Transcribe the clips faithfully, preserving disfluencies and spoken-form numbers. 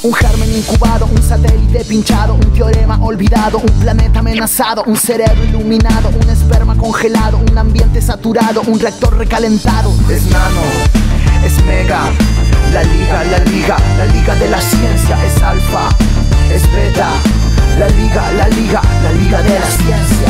Un germen incubado, un satélite pinchado, un teorema olvidado, un planeta amenazado, un cerebro iluminado, un esperma congelado, un ambiente saturado, un reactor recalentado. Es nano, es mega, la liga, la liga, la liga de la ciencia. Es alfa, es beta, la liga, la liga, la liga de la ciencia.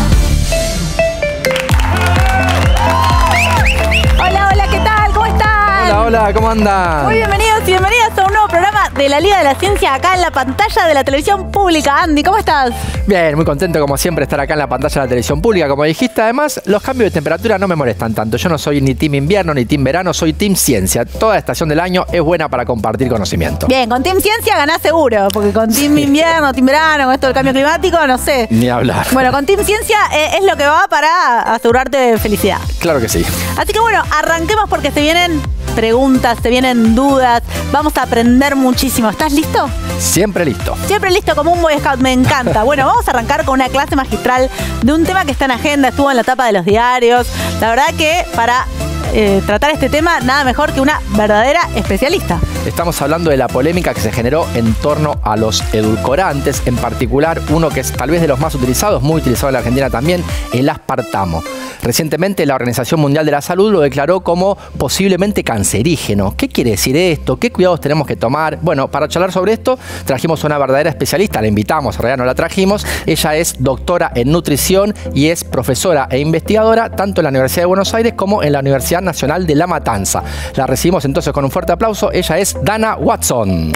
Hola, hola, ¿qué tal? ¿Cómo están? Hola, hola, ¿cómo andan? Muy bienvenidos y bienvenidas a un nuevo programa de la Liga de la Ciencia acá en la pantalla de la televisión pública. Andy, ¿cómo estás? Bien, muy contento como siempre estar acá en la pantalla de la televisión pública. Como dijiste, además, los cambios de temperatura no me molestan tanto. Yo no soy ni team invierno ni team verano, soy team ciencia. Toda estación del año es buena para compartir conocimiento. Bien, con team ciencia ganás seguro, porque con team sí. invierno, team verano, con esto del cambio climático, no sé. Ni hablar. Bueno, con team ciencia eh, es lo que va para asegurarte felicidad. Claro que sí. Así que bueno, arranquemos porque se vienen preguntas, te vienen dudas, vamos a aprender muchísimo. ¿Estás listo? Siempre listo. Siempre listo, como un Boy Scout, me encanta. Bueno, vamos a arrancar con una clase magistral de un tema que está en agenda, estuvo en la tapa de los diarios. La verdad que para eh, tratar este tema, nada mejor que una verdadera especialista. Estamos hablando de la polémica que se generó en torno a los edulcorantes, en particular uno que es tal vez de los más utilizados, muy utilizado en la Argentina también, el aspartamo. Recientemente la Organización Mundial de la Salud lo declaró como posiblemente cancerígeno. ¿Qué quiere decir esto? ¿Qué cuidados tenemos que tomar? Bueno, para charlar sobre esto trajimos a una verdadera especialista, la invitamos, en realidad no la trajimos. Ella es doctora en nutrición y es profesora e investigadora tanto en la Universidad de Buenos Aires como en la Universidad Nacional de La Matanza. La recibimos entonces con un fuerte aplauso. Ella es Dana Watson.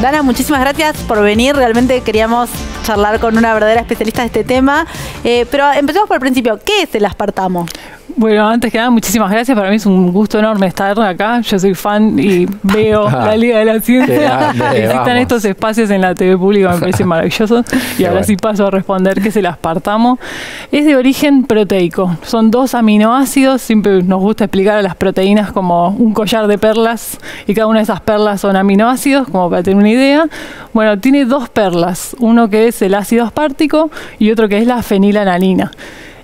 Dana, muchísimas gracias por venir. Realmente queríamos charlar con una verdadera especialista de este tema. Eh, pero empecemos por el principio. ¿Qué es el aspartamo? Bueno, antes que nada, muchísimas gracias. Para mí es un gusto enorme estar acá. Yo soy fan y veo la Liga de la Ciencia. Existen estos espacios en la T V pública, me parecen maravillosos. Y ahora sí paso a responder qué es el aspartamo. Es de origen proteico. Son dos aminoácidos. Siempre nos gusta explicar a las proteínas como un collar de perlas. Y cada una de esas perlas son aminoácidos, como para tener una idea. Bueno, tiene dos perlas. Uno que es el ácido aspártico y otro que es la fenilalanina.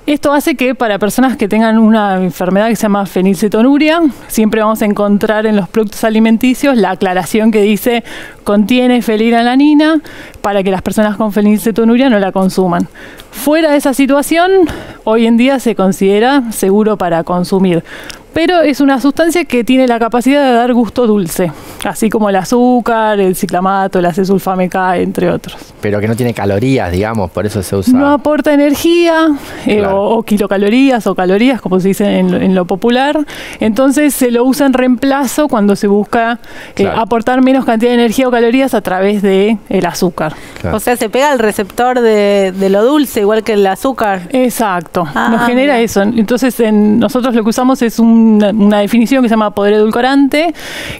Esto hace que para personas que tengan una enfermedad que se llama fenilcetonuria, siempre vamos a encontrar en los productos alimenticios la aclaración que dice contiene fenilalanina para que las personas con fenilcetonuria no la consuman. Fuera de esa situación, hoy en día se considera seguro para consumir. Pero es una sustancia que tiene la capacidad de dar gusto dulce, así como el azúcar, el ciclamato, el acesulfame K, entre otros. Pero que no tiene calorías, digamos, por eso se usa. No aporta energía, eh, claro. o, o kilocalorías o calorías, como se dice en, en lo popular. Entonces se lo usa en reemplazo cuando se busca eh, claro. aportar menos cantidad de energía o calorías a través del el azúcar. Claro. O sea, se pega al receptor de, de lo dulce, igual que el azúcar. Exacto, ah, nos genera mira. eso. Entonces en, nosotros lo que usamos es un Una, una definición que se llama poder edulcorante,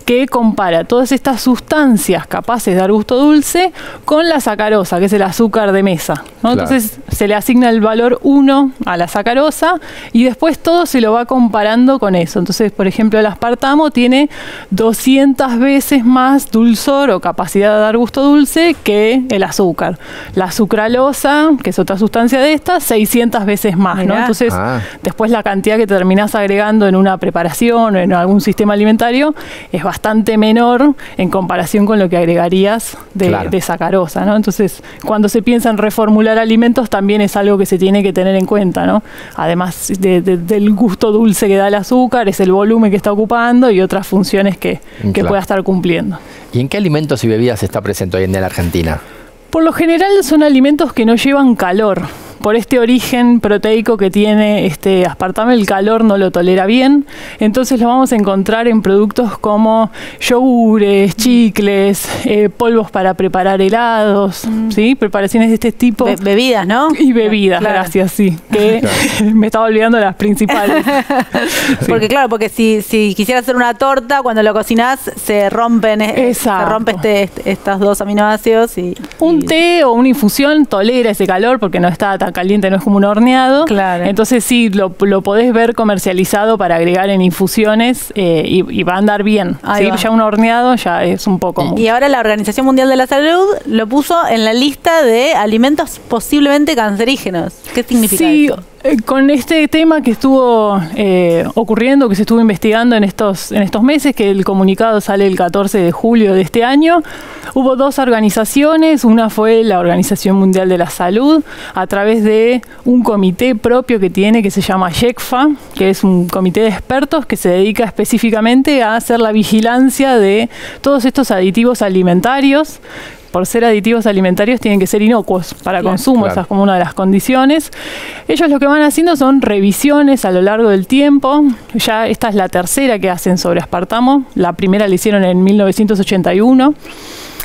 que compara todas estas sustancias capaces de dar gusto dulce con la sacarosa, que es el azúcar de mesa, ¿no? Claro. Entonces se le asigna el valor uno a la sacarosa y después todo se lo va comparando con eso. Entonces, por ejemplo, el aspartamo tiene doscientas veces más dulzor o capacidad de dar gusto dulce que el azúcar. La sucralosa, que es otra sustancia de esta, seiscientas veces más, ¿no? Entonces, ah. después la cantidad que terminás agregando en una preparación o en algún sistema alimentario es bastante menor en comparación con lo que agregarías de, claro. de sacarosa, ¿no? Entonces, cuando se piensa en reformular alimentos también es algo que se tiene que tener en cuenta, ¿no? Además de, de, del gusto dulce que da el azúcar, es el volumen que está ocupando y otras funciones que, que claro. pueda estar cumpliendo. ¿Y en qué alimentos y bebidas está presente hoy en día en la Argentina? Por lo general son alimentos que no llevan calor. Por este origen proteico que tiene este aspartamo, el calor no lo tolera bien. Entonces lo vamos a encontrar en productos como yogures, chicles, eh, polvos para preparar helados, mm. ¿sí? Preparaciones de este tipo. Be bebidas, ¿no? Y bebidas, claro. gracias, sí. Que claro. me estaba olvidando las principales. sí. Porque claro, porque si, si quisieras hacer una torta, cuando lo cocinás se rompen se rompe este, este, estos dos aminoácidos. Y, un y... té o una infusión tolera ese calor porque no está tan caliente, no es como un horneado. Claro. Entonces sí, lo, lo podés ver comercializado para agregar en infusiones eh, y, y va a andar bien. Sí, ya un horneado ya es un poco... Y, y ahora la Organización Mundial de la Salud lo puso en la lista de alimentos posiblemente cancerígenos. ¿Qué significa sí, eso? Con este tema que estuvo eh, ocurriendo, que se estuvo investigando en estos, en estos meses, que el comunicado sale el catorce de julio de este año, hubo dos organizaciones. Una fue la Organización Mundial de la Salud, a través de un comité propio que tiene, que se llama JECFA, que es un comité de expertos que se dedica específicamente a hacer la vigilancia de todos estos aditivos alimentarios. Por ser aditivos alimentarios tienen que ser inocuos para claro, consumo, claro. Esa es como una de las condiciones. Ellos lo que van haciendo son revisiones a lo largo del tiempo. Ya esta es la tercera que hacen sobre aspartamo, la primera la hicieron en mil novecientos ochenta y uno,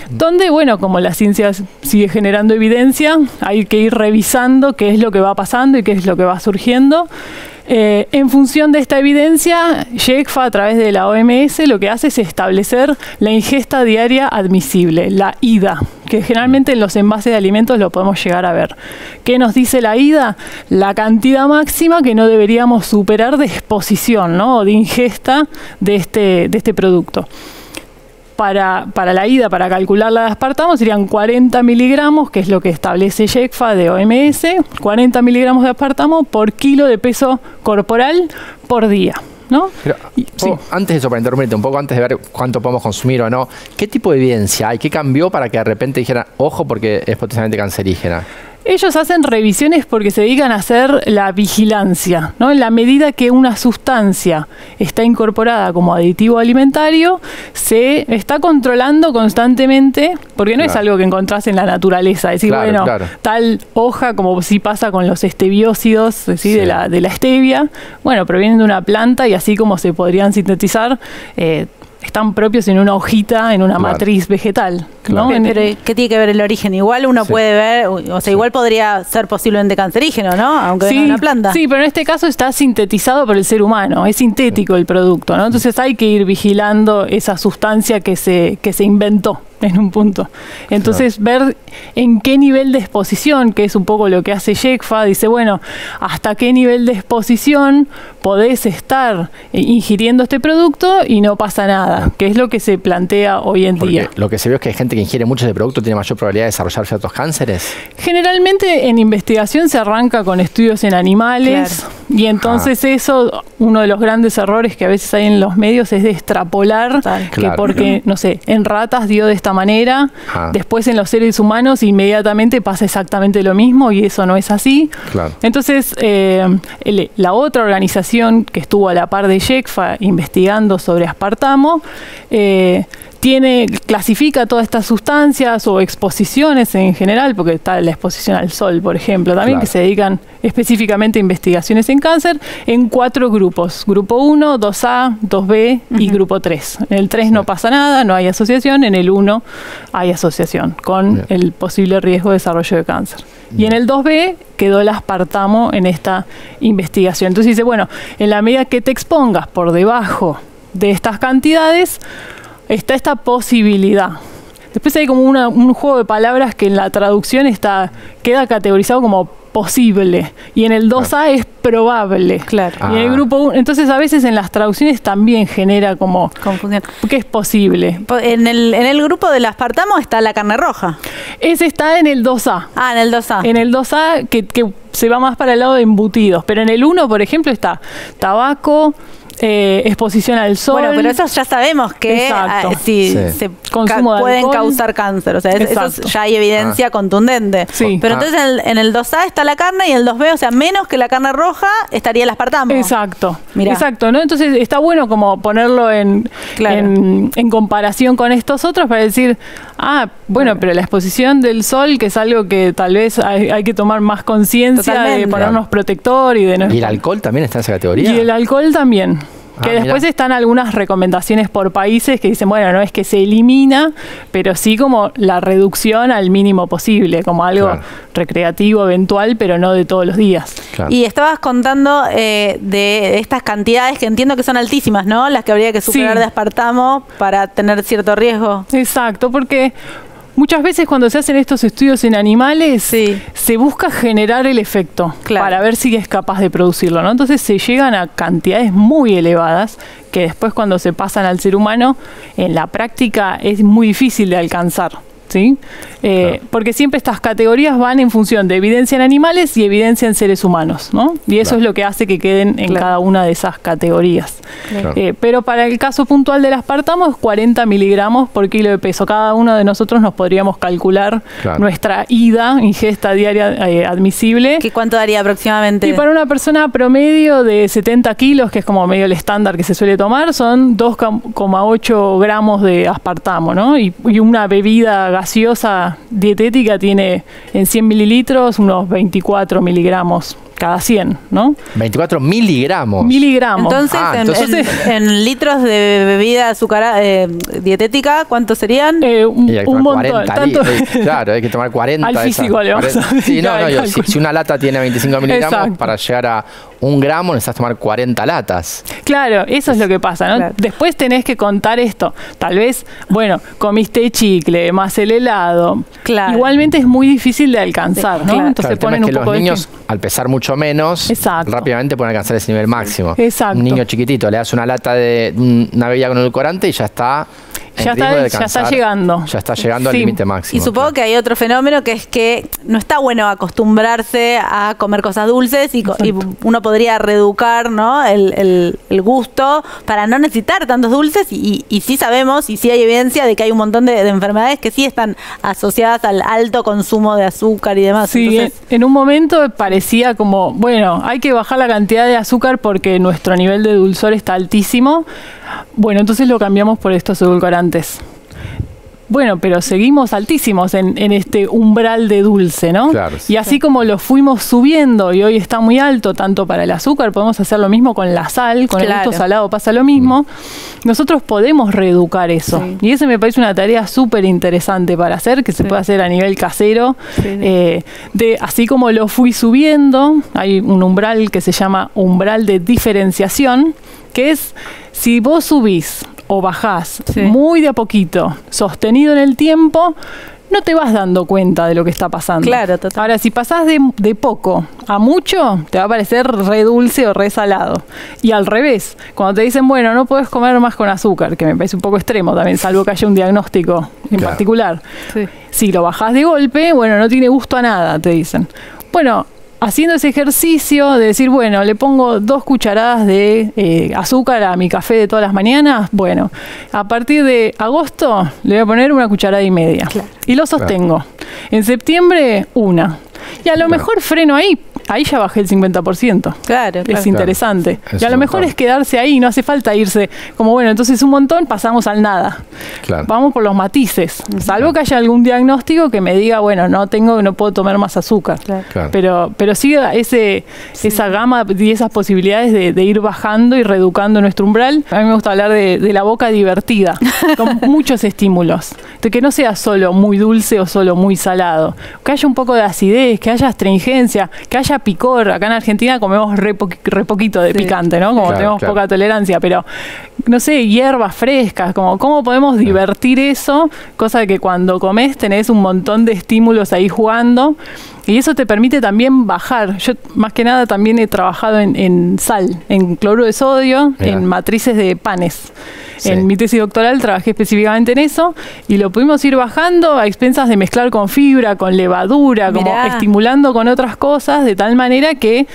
donde, bueno, como la ciencia sigue generando evidencia, hay que ir revisando qué es lo que va pasando y qué es lo que va surgiendo. Eh, en función de esta evidencia, JECFA, a través de la O M S, lo que hace es establecer la ingesta diaria admisible, la I D A, que generalmente en los envases de alimentos lo podemos llegar a ver. ¿Qué nos dice la I D A? La cantidad máxima que no deberíamos superar de exposición, ¿no?, o de ingesta de este, de este producto. Para, para la I D A, para calcular la de aspartamo, serían cuarenta miligramos, que es lo que establece JECFA de O M S, cuarenta miligramos de aspartamo por kilo de peso corporal por día, ¿no? Pero, y, sí. Antes de eso, para interrumpirte un poco, antes de ver cuánto podemos consumir o no, ¿qué tipo de evidencia hay? ¿Qué cambió para que de repente dijeran, ojo, porque es potencialmente cancerígena? Ellos hacen revisiones porque se dedican a hacer la vigilancia, ¿no? En la medida que una sustancia está incorporada como aditivo alimentario, se está controlando constantemente, porque no claro. es algo que encontrás en la naturaleza. Es decir, claro, bueno, claro. tal hoja, como si pasa con los estebiósidos, es decir, sí. de, la, de la stevia, bueno, provienen de una planta y así como se podrían sintetizar, eh, están propios en una hojita, en una claro. matriz vegetal. Claro. ¿No? Pero, ¿qué tiene que ver el origen? Igual uno sí. puede ver, o sea, sí. igual podría ser posiblemente cancerígeno, ¿no? Aunque sí. venga de una planta. Sí, pero en este caso está sintetizado por el ser humano, es sintético sí. el producto, ¿no? Entonces hay que ir vigilando esa sustancia que se, que se inventó en un punto. Entonces claro. ver en qué nivel de exposición, que es un poco lo que hace JECFA, dice, bueno, hasta qué nivel de exposición podés estar ingiriendo este producto y no pasa nada, que es lo que se plantea hoy en Porque día. Lo que se vio es que hay gente que ingiere mucho de producto tiene mayor probabilidad de desarrollar ciertos cánceres. Generalmente en investigación se arranca con estudios en animales claro. y entonces ah. eso, uno de los grandes errores que a veces hay en los medios es de extrapolar Tal. que claro. porque, no sé, en ratas dio de esta manera, ah. después en los seres humanos inmediatamente pasa exactamente lo mismo y eso no es así. Claro. Entonces eh, el, la otra organización que estuvo a la par de JECFA investigando sobre aspartamo, eh, Tiene, clasifica todas estas sustancias o exposiciones en general, porque está la exposición al sol, por ejemplo, también, claro. que se dedican específicamente a investigaciones en cáncer, en cuatro grupos, grupo uno, dos A, dos B uh-huh. y grupo tres. En el tres sí. no pasa nada, no hay asociación, en el uno hay asociación con Bien. el posible riesgo de desarrollo de cáncer. Bien. Y en el dos B quedó el aspartamo en esta investigación. Entonces dice, bueno, en la medida que te expongas por debajo de estas cantidades, está esta posibilidad. Después hay como una, un juego de palabras que en la traducción está queda categorizado como posible. Y en el dos A ah. es probable. Claro. Ah. Y en el grupo uno. Entonces, a veces en las traducciones también genera como confusión. ¿Qué es posible? En el, en el grupo del aspartamo está la carne roja. Ese está en el dos A. Ah, en el dos A. En el dos A que, que se va más para el lado de embutidos. Pero en el uno, por ejemplo, está tabaco, Eh, exposición al sol. Bueno, pero eso ya sabemos que a, si sí. se Consumo ca pueden alcohol. causar cáncer. O sea, es, eso ya hay evidencia ah. contundente. Sí. Pero ah. entonces en el, en el dos A está la carne y en el dos B, o sea, menos que la carne roja, estaría el aspartamo. Exacto. Mirá. Exacto, ¿no? Entonces está bueno como ponerlo en, claro. en, en comparación con estos otros para decir, ah, bueno, claro. pero la exposición del sol, que es algo que tal vez hay, hay que tomar más conciencia de ponernos claro. protector y de no. ¿Y el alcohol también está en esa categoría? Y el alcohol también. Que ah, después mirá. están algunas recomendaciones por países que dicen, bueno, no es que se elimina, pero sí como la reducción al mínimo posible, como algo claro. recreativo, eventual, pero no de todos los días. Claro. Y estabas contando eh, de estas cantidades que entiendo que son altísimas, ¿no? Las que habría que superar sí. de aspartamo para tener cierto riesgo. Exacto, porque muchas veces cuando se hacen estos estudios en animales, sí. se busca generar el efecto claro. para ver si es capaz de producirlo, ¿no? Entonces se llegan a cantidades muy elevadas que después cuando se pasan al ser humano, en la práctica es muy difícil de alcanzar. ¿sí? Eh, claro. Porque siempre estas categorías van en función de evidencia en animales y evidencia en seres humanos, ¿no? Y eso claro. es lo que hace que queden en claro. cada una de esas categorías. Claro. Eh, pero para el caso puntual del aspartamo es cuarenta miligramos por kilo de peso. Cada uno de nosotros nos podríamos calcular claro. nuestra ida, ingesta diaria eh, admisible. ¿Qué cuánto daría aproximadamente? Y para una persona promedio de setenta kilos, que es como medio el estándar que se suele tomar, son dos coma ocho gramos de aspartamo, ¿no? Y, y una bebida gaseosa dietética tiene en cien mililitros unos veinticuatro miligramos cada cien, ¿no? veinticuatro miligramos. Miligramos. Entonces, ah, en, entonces... En, en litros de bebida azucarada eh, dietética, ¿cuántos serían? Eh, un hay que tomar un montón. cuarenta, tanto... Claro, hay que tomar cuarenta. Al físico le vamos a... Sí, no, no, yo, si, si una lata tiene veinticinco miligramos, exacto. para llegar a un gramo necesitas tomar cuarenta latas. Claro, eso es lo que pasa, ¿no? Claro. Después tenés que contar esto. Tal vez, bueno, comiste chicle, más el helado. Claro. Igualmente es muy difícil de alcanzar, sí, ¿no? Claro. Entonces claro, ponen es que un poco los niños, de... al pesar mucho menos, exacto. rápidamente pueden alcanzar ese nivel máximo. Exacto. Un niño chiquitito, le das una lata de una bebida con edulcorante y ya está... Ya está, alcanzar, ya está llegando. Ya está llegando sí. al límite máximo. Y supongo claro. que hay otro fenómeno que es que no está bueno acostumbrarse a comer cosas dulces y, y uno podría reeducar, ¿no? el, el, el gusto para no necesitar tantos dulces y, y, y sí sabemos y sí hay evidencia de que hay un montón de, de enfermedades que sí están asociadas al alto consumo de azúcar y demás. Sí, entonces, en, en un momento parecía como, bueno, hay que bajar la cantidad de azúcar porque nuestro nivel de dulzor está altísimo. Bueno, entonces lo cambiamos por estos edulcorantes. Bueno, pero seguimos altísimos en, en este umbral de dulce, ¿no? Claro, sí. Y así como lo fuimos subiendo y hoy está muy alto, tanto para el azúcar, podemos hacer lo mismo con la sal, con claro. el gusto salado pasa lo mismo. Mm. Nosotros podemos reeducar eso. Sí. Y eso me parece una tarea súper interesante para hacer, que se sí. puede hacer a nivel casero. Sí, sí. Eh, de, así como lo fui subiendo, hay un umbral que se llama umbral de diferenciación, que es si vos subís o bajás sí. muy de a poquito, sostenido en el tiempo, no te vas dando cuenta de lo que está pasando. Claro, total. Ahora, si pasás de, de poco a mucho, te va a parecer re dulce o re salado. Y al revés, cuando te dicen, bueno, no podés comer más con azúcar, que me parece un poco extremo también, salvo que haya un diagnóstico en claro. particular. Sí. Si lo bajás de golpe, bueno, no tiene gusto a nada, te dicen. Bueno, haciendo ese ejercicio de decir, bueno, le pongo dos cucharadas de eh, azúcar a mi café de todas las mañanas, bueno, a partir de agosto le voy a poner una cucharada y media. Claro. Y lo sostengo. Claro. En septiembre, una. Y a lo claro. mejor freno ahí, ahí ya bajé el cincuenta por ciento. Claro, claro. Es interesante. Claro. Y a lo mejor claro. es quedarse ahí, no hace falta irse como, bueno, entonces un montón pasamos al nada. Claro. Vamos por los matices, salvo claro. que haya algún diagnóstico que me diga, bueno, no tengo, no puedo tomar más azúcar. Claro. Claro. Pero, pero sí, ese, sí esa gama y esas posibilidades de, de ir bajando y reeducando nuestro umbral. A mí me gusta hablar de, de la boca divertida, con muchos estímulos. De que no sea solo muy dulce o solo muy salado. Que haya un poco de acidez, que haya astringencia, que haya picor. Acá en Argentina comemos re, po re poquito de sí. picante, ¿no? Como claro, tenemos claro. poca tolerancia, pero no sé, hierbas frescas, como cómo podemos divertir eso, cosa de que cuando comés tenés un montón de estímulos ahí jugando y eso te permite también bajar. Yo más que nada también he trabajado en, en sal, en cloruro de sodio, yeah. en matrices de panes. Sí. En mi tesis doctoral trabajé específicamente en eso y lo pudimos ir bajando a expensas de mezclar con fibra, con levadura, Mirá. como estimulando con otras cosas de tal manera que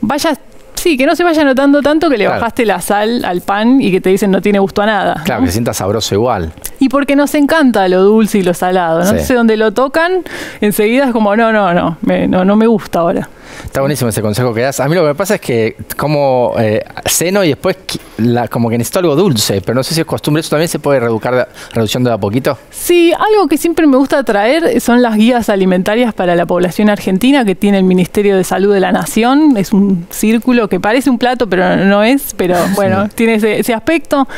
vayas sí, que no se vaya notando tanto que le claro. bajaste la sal al pan y que te dicen no tiene gusto a nada. Claro, ¿no? Que se sienta sabroso igual. Y porque nos encanta lo dulce y lo salado, ¿no? Sí. Entonces donde lo tocan, enseguida es como no, no, no, me, no, no me gusta ahora. Está buenísimo ese consejo que das. A mí lo que me pasa es que como eh, ceno y después la, como que necesito algo dulce, pero no sé si es costumbre. ¿Eso también se puede reducar, reduciendo de a poquito? Sí, algo que siempre me gusta traer son las guías alimentarias para la población argentina que tiene el Ministerio de Salud de la Nación. Es un círculo que parece un plato, pero no es, pero bueno, sí. tiene ese, ese aspecto.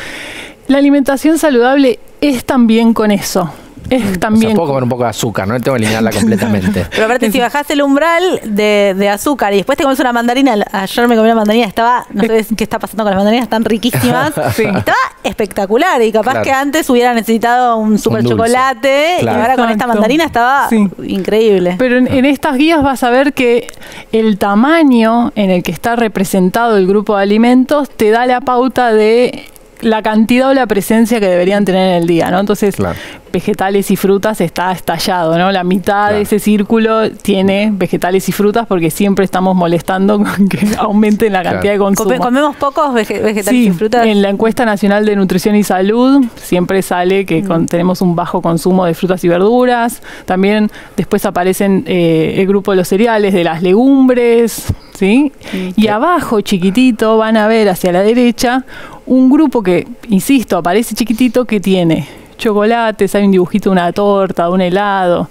La alimentación saludable es también con eso. Es también. O sea, puedo comer un poco de azúcar, no tengo que eliminarla completamente. Pero aparte, si bajás el umbral de, de azúcar y después te comes una mandarina, ayer me comí una mandarina, estaba, no sé qué está pasando con las mandarinas, están riquísimas, sí. estaba espectacular y capaz claro. que antes hubiera necesitado un super un chocolate claro. y ahora exacto. con esta mandarina estaba sí. increíble. Pero en, en estas guías vas a ver que el tamaño en el que está representado el grupo de alimentos te da la pauta de la cantidad o la presencia que deberían tener en el día, ¿no? Entonces, claro, vegetales y frutas está estallado, ¿no? La mitad, claro, de ese círculo tiene vegetales y frutas porque siempre estamos molestando con que aumenten la cantidad, claro, de consumo. ¿Comemos pocos vege vegetales sí, y frutas? En la encuesta nacional de nutrición y salud siempre sale que con, tenemos un bajo consumo de frutas y verduras. También después aparecen eh, el grupo de los cereales, de las legumbres, ¿sí? Sí. Y abajo, chiquitito, van a ver hacia la derecha un grupo que, insisto, aparece chiquitito, que tiene chocolates, hay un dibujito, una torta, un helado.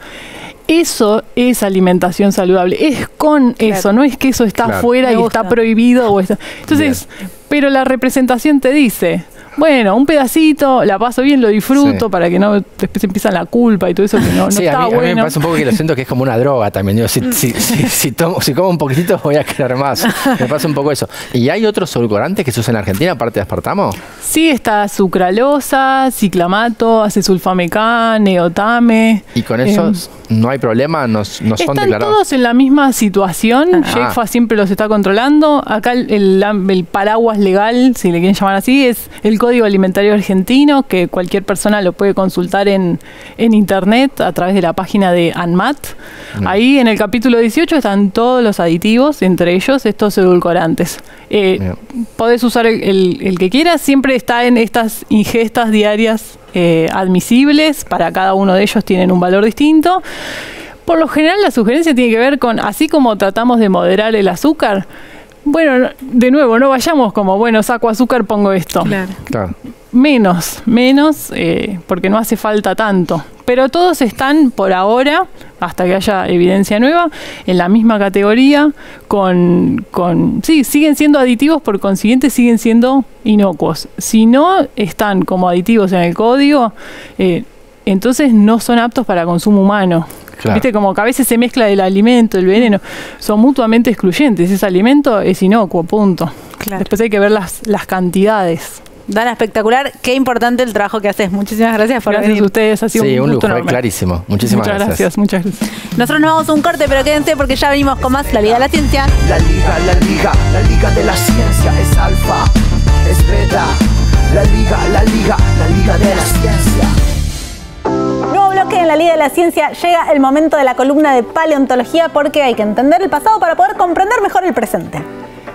Eso es alimentación saludable, es con, claro, eso, no es que eso está, claro, fuera y está prohibido. O está... Entonces, bien, pero la representación te dice, bueno, un pedacito, la paso bien, lo disfruto, sí, para que no después empiezan la culpa y todo eso que no, no sí, está a mí, bueno. A mí me pasa un poco que lo siento que es como una droga también. Digo, si, si, si, si, tomo, si como un poquitito voy a querer más. Me pasa un poco eso. ¿Y hay otros edulcorantes que se usan en Argentina aparte de aspartamo? Sí, está sucralosa, ciclamato, acesulfame K, neotame. ¿Y con esos eh, no hay problema? ¿No, no son están declarados? Todos en la misma situación. JECFA siempre los está controlando. Acá el, el, el paraguas legal, si le quieren llamar así, es el Código alimentario argentino, que cualquier persona lo puede consultar en, en internet a través de la página de ANMAT. Mm. Ahí en el capítulo dieciocho están todos los aditivos, entre ellos estos edulcorantes. Eh, podés usar el, el, el que quieras, siempre está en estas ingestas diarias eh, admisibles, para cada uno de ellos tienen un valor distinto. Por lo general la sugerencia tiene que ver con, así como tratamos de moderar el azúcar, bueno, de nuevo, no vayamos como, bueno, saco azúcar, pongo esto. Claro. Claro. Menos, menos, eh, porque no hace falta tanto. Pero todos están por ahora, hasta que haya evidencia nueva, en la misma categoría, con, con sí, siguen siendo aditivos, por consiguiente siguen siendo inocuos. Si no están como aditivos en el código, eh, entonces no son aptos para consumo humano. Claro. Viste, como que a veces se mezcla el alimento, el veneno, son mutuamente excluyentes. Ese alimento es inocuo, punto. Claro. Después hay que ver las, las cantidades. Dana, espectacular, qué importante el trabajo que haces. Muchísimas gracias por gracias venir. Gracias a ustedes, ha sido sí, un, un lujo, enorme. Clarísimo. Muchísimas muchas gracias. gracias. Muchas gracias. Nosotros nos vamos a un corte, pero quédense porque ya venimos con más La Liga de la Ciencia. La Liga, la Liga, la Liga de la Ciencia es alfa, es beta. La Liga, la Liga, la Liga de la Ciencia. Nuevo bloque en La Liga de la Ciencia. Llega el momento de la columna de paleontología, porque hay que entender el pasado para poder comprender mejor el presente.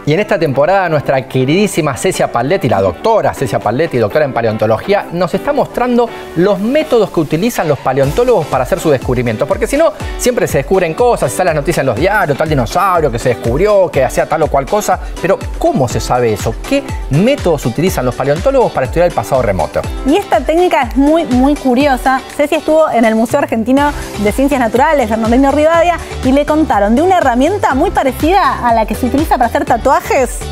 Y en esta temporada nuestra queridísima Cecilia Apaldetti, la doctora Cecilia Apaldetti, doctora en paleontología, nos está mostrando los métodos que utilizan los paleontólogos para hacer sus descubrimientos. Porque si no, siempre se descubren cosas, se salen las noticias en los diarios, tal dinosaurio que se descubrió, que hacía tal o cual cosa. Pero ¿cómo se sabe eso? ¿Qué métodos utilizan los paleontólogos para estudiar el pasado remoto? Y esta técnica es muy, muy curiosa. Ceci estuvo en el Museo Argentino de Ciencias Naturales Bernardino Rivadavia y le contaron de una herramienta muy parecida a la que se utiliza para hacer tatuajes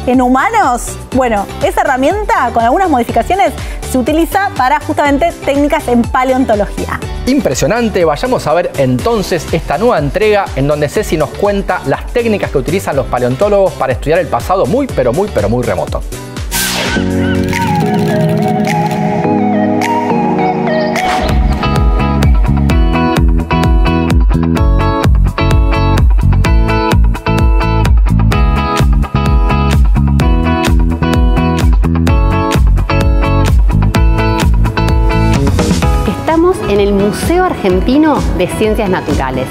en humanos. Bueno, esa herramienta, con algunas modificaciones, se utiliza para justamente técnicas en paleontología. Impresionante. Vayamos a ver entonces esta nueva entrega en donde Ceci nos cuenta las técnicas que utilizan los paleontólogos para estudiar el pasado muy, pero muy, pero muy remoto. En el Museo Argentino de Ciencias Naturales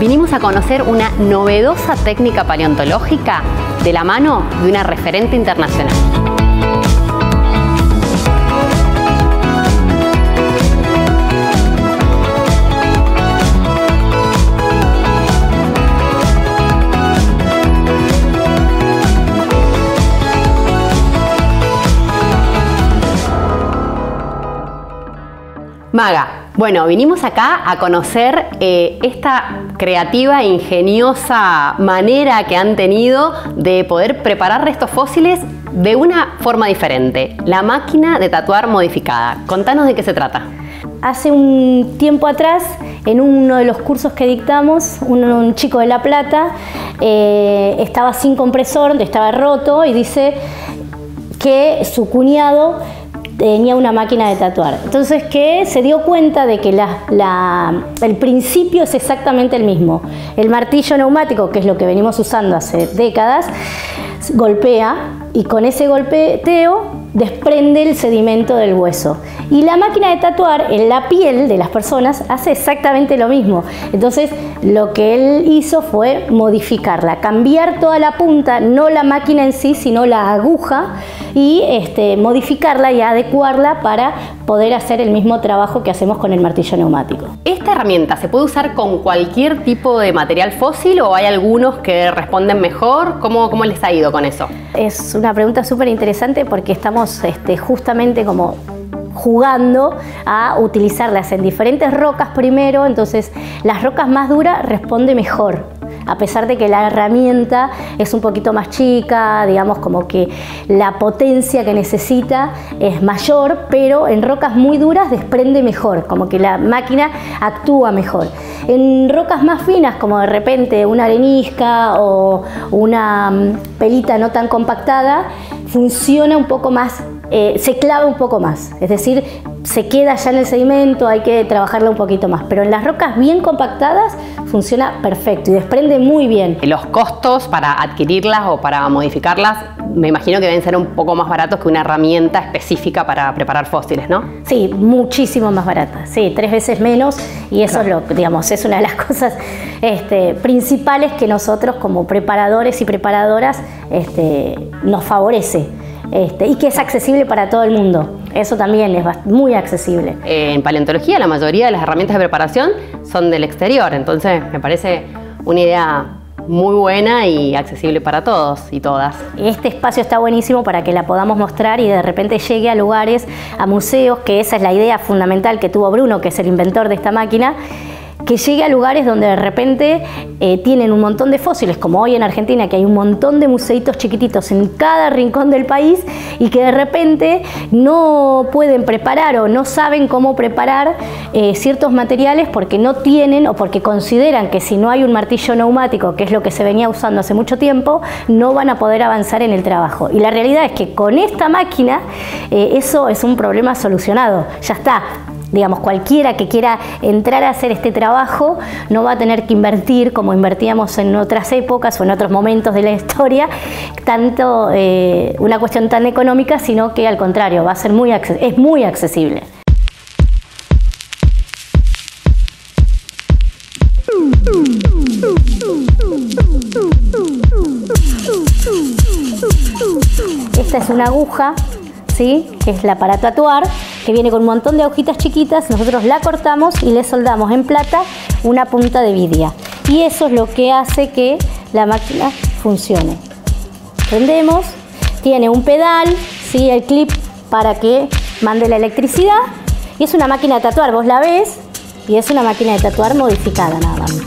vinimos a conocer una novedosa técnica paleontológica de la mano de una referente internacional. Maga, bueno, vinimos acá a conocer eh, esta creativa e ingeniosa manera que han tenido de poder preparar restos fósiles de una forma diferente, la máquina de tatuar modificada. Contanos de qué se trata. Hace un tiempo atrás, en uno de los cursos que dictamos, un, un chico de La Plata eh, estaba sin compresor, estaba roto y dice que su cuñado tenía una máquina de tatuar. Entonces, que se dio cuenta de que la, la, el principio es exactamente el mismo. El martillo neumático, que es lo que venimos usando hace décadas, golpea y con ese golpeteo desprende el sedimento del hueso. Y la máquina de tatuar en la piel de las personas hace exactamente lo mismo. Entonces, lo que él hizo fue modificarla, cambiar toda la punta, no la máquina en sí, sino la aguja, y este, modificarla y adecuarla para poder hacer el mismo trabajo que hacemos con el martillo neumático. ¿Esta herramienta se puede usar con cualquier tipo de material fósil o hay algunos que responden mejor? ¿Cómo, cómo les ha ido con eso? Es una pregunta súper interesante porque estamos este, justamente como jugando a utilizarlas en diferentes rocas primero, entonces las rocas más duras responden mejor. A pesar de que la herramienta es un poquito más chica, digamos como que la potencia que necesita es mayor, pero en rocas muy duras desprende mejor, como que la máquina actúa mejor. En rocas más finas, como de repente una arenisca o una pelita no tan compactada, funciona un poco más, eh, se clava un poco más, es decir, se queda ya en el sedimento, hay que trabajarla un poquito más, pero en las rocas bien compactadas funciona perfecto y desprende muy bien. Los costos para adquirirlas o para modificarlas me imagino que deben ser un poco más baratos que una herramienta específica para preparar fósiles, ¿no? Sí, muchísimo más barata, sí, tres veces menos y eso claro. es lo, digamos, es una de las cosas este, principales que nosotros como preparadores y preparadoras este, nos favorece. Este, y que es accesible para todo el mundo. Eso también es muy accesible. En paleontología la mayoría de las herramientas de preparación son del exterior, entonces me parece una idea muy buena y accesible para todos y todas. Este espacio está buenísimo para que la podamos mostrar y de repente llegue a lugares, a museos, que esa es la idea fundamental que tuvo Bruno, que es el inventor de esta máquina, que llegue a lugares donde de repente eh, tienen un montón de fósiles, como hoy en Argentina, que hay un montón de museitos chiquititos en cada rincón del país y que de repente no pueden preparar o no saben cómo preparar eh, ciertos materiales porque no tienen o porque consideran que si no hay un martillo neumático, que es lo que se venía usando hace mucho tiempo, no van a poder avanzar en el trabajo. Y la realidad es que con esta máquina eh, eso es un problema solucionado, ya está. Digamos, cualquiera que quiera entrar a hacer este trabajo no va a tener que invertir como invertíamos en otras épocas o en otros momentos de la historia, tanto eh, una cuestión tan económica, sino que al contrario, va a ser muy es muy accesible. Esta es una aguja, ¿sí? Que es la para tatuar, que viene con un montón de agujitas chiquitas, nosotros la cortamos y le soldamos en plata una punta de vidia. Y eso es lo que hace que la máquina funcione. Prendemos, tiene un pedal, ¿sí? El clip para que mande la electricidad y es una máquina de tatuar, vos la ves y es una máquina de tatuar modificada nada más.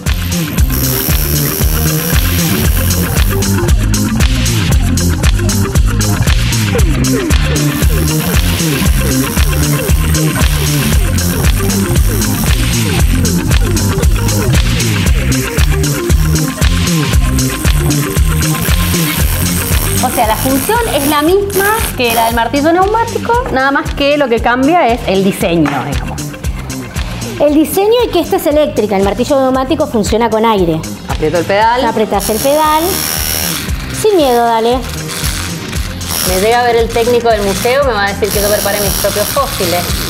O sea, la función es la misma que la del martillo neumático, nada más que lo que cambia es el diseño, digamos. El diseño es que esta es eléctrica, el martillo neumático funciona con aire. Aprieto el pedal. Apretás el pedal. Sin miedo, dale. Me llega a ver el técnico del museo, me va a decir que yo prepare mis propios fósiles.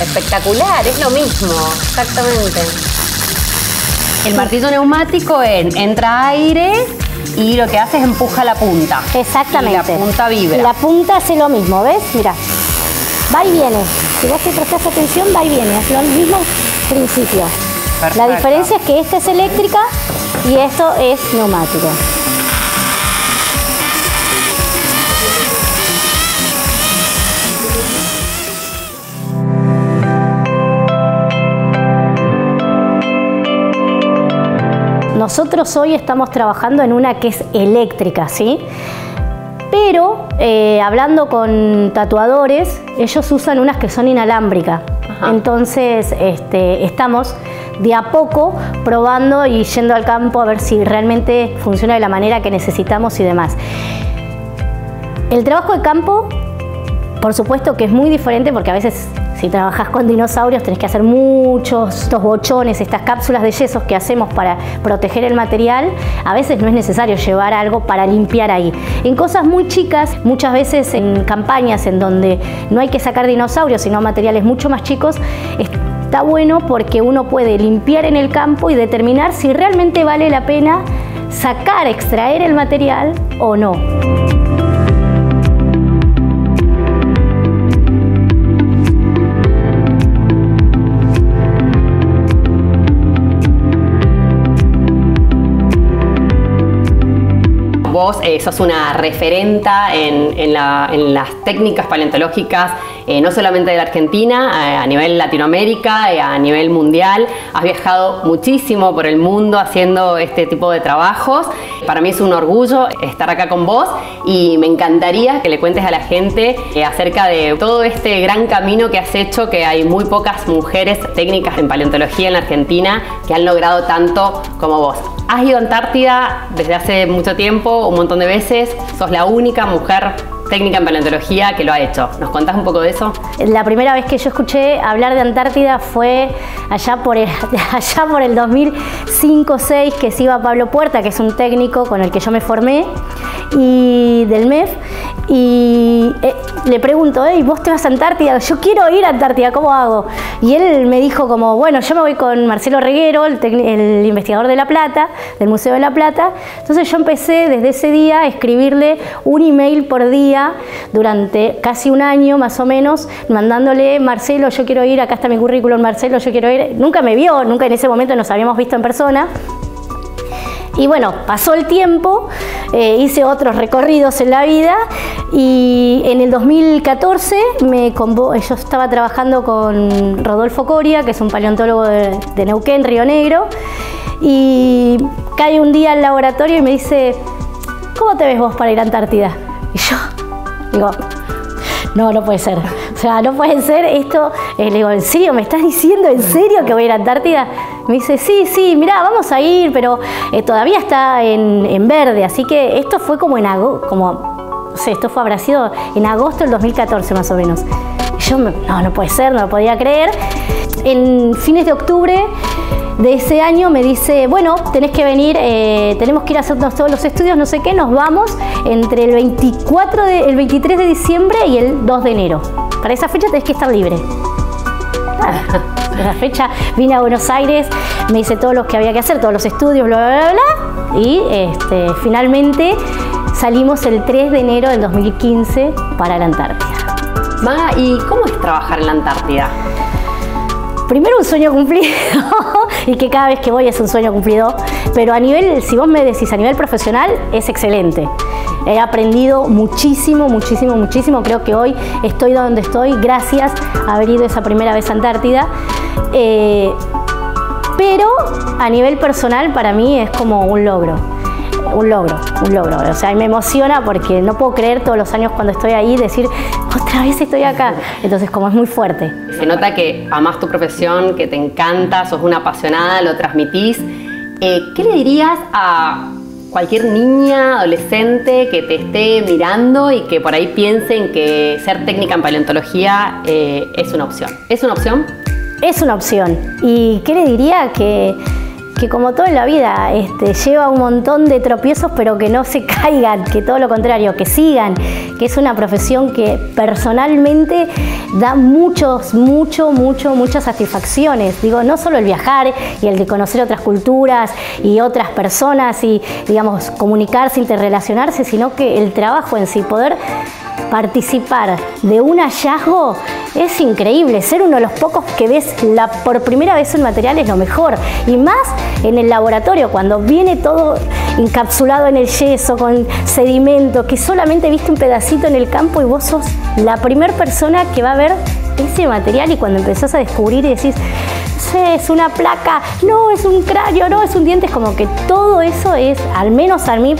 Espectacular, es lo mismo, exactamente. El martillo neumático en, entra aire y lo que hace es empuja la punta. Exactamente. Y la punta vibra. La punta hace lo mismo, ¿ves? Mira, va y viene. Si vos te prestás atención, va y viene. Es lo mismo principio. Perfecto. La diferencia es que esta es eléctrica y esto es neumático. Nosotros hoy estamos trabajando en una que es eléctrica, ¿sí? Pero eh, hablando con tatuadores, ellos usan unas que son inalámbricas. Ajá. Entonces este, estamos de a poco probando y yendo al campo a ver si realmente funciona de la manera que necesitamos y demás. El trabajo de campo, por supuesto que es muy diferente porque a veces Si trabajás con dinosaurios tenés que hacer muchos estos bochones, estas cápsulas de yesos que hacemos para proteger el material. A veces no es necesario llevar algo para limpiar ahí. En cosas muy chicas, muchas veces en campañas en donde no hay que sacar dinosaurios, sino materiales mucho más chicos, está bueno porque uno puede limpiar en el campo y determinar si realmente vale la pena sacar, extraer el material o no. Vos eh, sos una referenta en, en, la, en las técnicas paleontológicas, eh, no solamente de la Argentina, eh, a nivel Latinoamérica, eh, a nivel mundial. Has viajado muchísimo por el mundo haciendo este tipo de trabajos. Para mí es un orgullo estar acá con vos y me encantaría que le cuentes a la gente eh, acerca de todo este gran camino que has hecho, que hay muy pocas mujeres técnicas en paleontología en la Argentina que han logrado tanto como vos. Has ido a Antártida desde hace mucho tiempo, un montón de veces. Sos la única mujer técnica en paleontología que lo ha hecho. ¿Nos contás un poco de eso? La primera vez que yo escuché hablar de Antártida fue allá por el, allá por el dos mil cinco, dos mil seis, que se iba Pablo Puerta, que es un técnico con el que yo me formé, y del M E F, y eh, le pregunto, hey, ¿vos te vas a Antártida? Yo quiero ir a Antártida, ¿cómo hago? Y él me dijo como, bueno, yo me voy con Marcelo Reguero, el, el investigador de La Plata, del Museo de La Plata. Entonces yo empecé desde ese día a escribirle un email por día durante casi un año más o menos, mandándole, Marcelo, yo quiero ir, acá está mi currículum, Marcelo, yo quiero ir. Nunca me vio, nunca en ese momento nos habíamos visto en persona. Y bueno, pasó el tiempo, eh, hice otros recorridos en la vida y en el dos mil catorce me convocó, yo estaba trabajando con Rodolfo Coria, que es un paleontólogo de, de Neuquén, Río Negro, y cae un día al laboratorio y me dice, ¿cómo te ves vos para ir a Antártida? Y yo digo, no, no puede ser. O sea, no puede ser esto. Eh, le digo, ¿en serio? ¿Me estás diciendo en serio que voy a ir a Antártida? Me dice, sí, sí, mirá, vamos a ir, pero eh, todavía está en, en verde. Así que esto fue como en agosto, como, o sea, esto fue, habrá sido en agosto del dos mil catorce más o menos. Yo, me, no, no puede ser, no lo podía creer. En fines de octubre de ese año me dice, bueno, tenés que venir, eh, tenemos que ir a hacernos todos los estudios, no sé qué, nos vamos entre el, veinticuatro de, el veintitrés de diciembre y el dos de enero. Para esa fecha tenés que estar libre. Para esa fecha vine a Buenos Aires, me hice todo lo que había que hacer, todos los estudios, bla, bla, bla, bla, y este, finalmente salimos el tres de enero del dos mil quince para la Antártida. Maga, ¿y cómo es trabajar en la Antártida? Primero un sueño cumplido y que cada vez que voy es un sueño cumplido, pero a nivel, si vos me decís a nivel profesional, es excelente. He aprendido muchísimo, muchísimo, muchísimo. Creo que hoy estoy donde estoy gracias a haber ido esa primera vez a Antártida. Eh, pero a nivel personal para mí es como un logro. Un logro, un logro. O sea, me emociona porque no puedo creer todos los años cuando estoy ahí decir, otra vez estoy acá. Entonces, como es muy fuerte. Se nota que amás tu profesión, que te encanta, sos una apasionada, lo transmitís. Eh, ¿Qué le dirías a cualquier niña, adolescente que te esté mirando y que por ahí piensen que ser técnica en paleontología eh, es una opción? ¿Es una opción? Es una opción. ¿Y qué le diría? Que... que como todo en la vida este, lleva un montón de tropiezos, pero que no se caigan, que todo lo contrario, que sigan, que es una profesión que personalmente da muchos, mucho, mucho, muchas satisfacciones. Digo, no solo el viajar y el de conocer otras culturas y otras personas y, digamos, comunicarse, interrelacionarse, sino que el trabajo en sí, poder participar de un hallazgo es increíble. Ser uno de los pocos que ves la, por primera vez un material es lo mejor. Y más en el laboratorio, cuando viene todo encapsulado en el yeso, con sedimento, que solamente viste un pedacito en el campo y vos sos la primera persona que va a ver ese material. Y cuando empezás a descubrir y decís, es una placa, no, es un cráneo, no, es un diente, es como que todo eso es, al menos a mí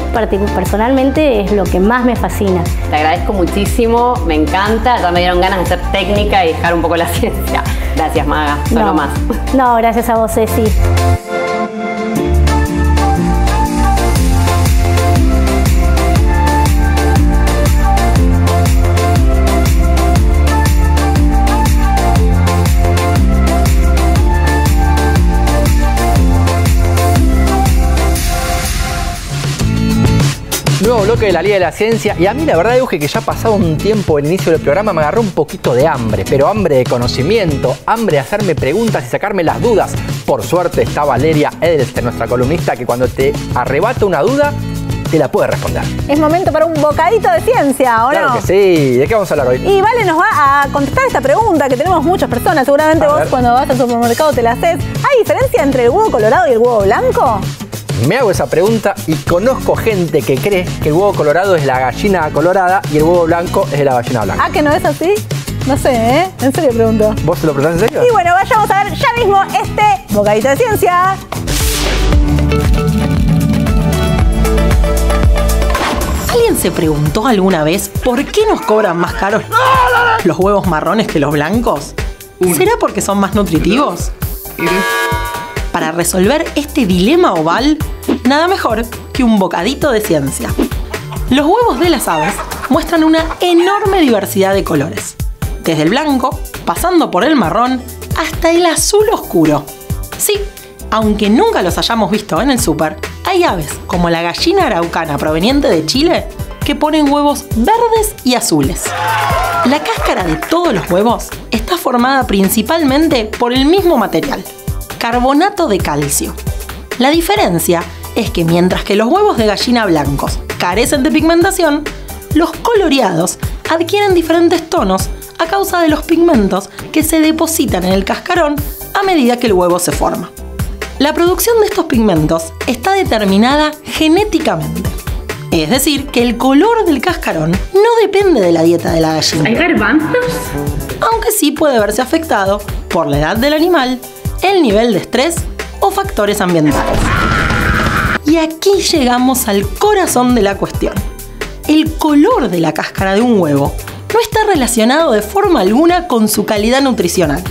personalmente, es lo que más me fascina. Te agradezco muchísimo, me encanta, ya me dieron ganas de hacer técnica y dejar un poco la ciencia. Gracias, Maga, solo no, más. No, gracias a vos, Ceci. Nuevo bloque de la Liga de la Ciencia. Y a mí la verdad, Euge, que ya ha pasado un tiempo el inicio del programa, me agarró un poquito de hambre. Pero hambre de conocimiento, hambre de hacerme preguntas y sacarme las dudas. Por suerte está Valeria Edelsztein, nuestra columnista, que cuando te arrebata una duda, te la puede responder. Es momento para un bocadito de ciencia, ¿o claro no? Claro que sí. ¿De qué vamos a hablar hoy? Y Vale nos va a contestar esta pregunta que tenemos muchas personas. Seguramente a vos ver. cuando vas al supermercado te la haces. ¿Hay diferencia entre el huevo colorado y el huevo blanco? Me hago esa pregunta y conozco gente que cree que el huevo colorado es la gallina colorada y el huevo blanco es de la gallina blanca. ¿Ah, que no es así? No sé, ¿eh? En serio pregunto. ¿Vos te lo preguntás en serio? Y bueno, vayamos a ver ya mismo este bocadito de ciencia. ¿Alguien se preguntó alguna vez por qué nos cobran más caros los huevos marrones que los blancos? ¿Será porque son más nutritivos? Para resolver este dilema oval, nada mejor que un bocadito de ciencia. Los huevos de las aves muestran una enorme diversidad de colores, desde el blanco, pasando por el marrón, hasta el azul oscuro. Sí, aunque nunca los hayamos visto en el súper, hay aves, como la gallina araucana proveniente de Chile, que ponen huevos verdes y azules. La cáscara de todos los huevos está formada principalmente por el mismo material, carbonato de calcio. La diferencia es que mientras que los huevos de gallina blancos carecen de pigmentación, los coloreados adquieren diferentes tonos a causa de los pigmentos que se depositan en el cascarón a medida que el huevo se forma. La producción de estos pigmentos está determinada genéticamente. Es decir, que el color del cascarón no depende de la dieta de la gallina. ¿Hay garbanzos? Aunque sí puede verse afectado por la edad del animal, el nivel de estrés o factores ambientales. Y aquí llegamos al corazón de la cuestión. El color de la cáscara de un huevo no está relacionado de forma alguna con su calidad nutricional.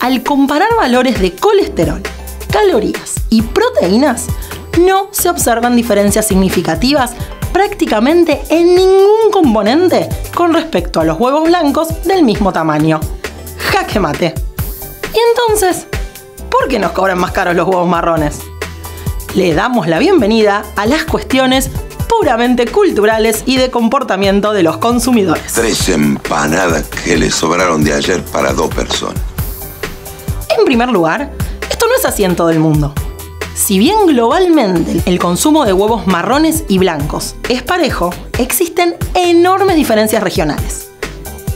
Al comparar valores de colesterol, calorías y proteínas, no se observan diferencias significativas prácticamente en ningún componente con respecto a los huevos blancos del mismo tamaño. ¡Jaque mate! Y entonces, ¿por qué nos cobran más caros los huevos marrones? Le damos la bienvenida a las cuestiones puramente culturales y de comportamiento de los consumidores. Tres empanadas que le sobraron de ayer para dos personas. En primer lugar, esto no es así en todo el mundo. Si bien globalmente el consumo de huevos marrones y blancos es parejo, existen enormes diferencias regionales.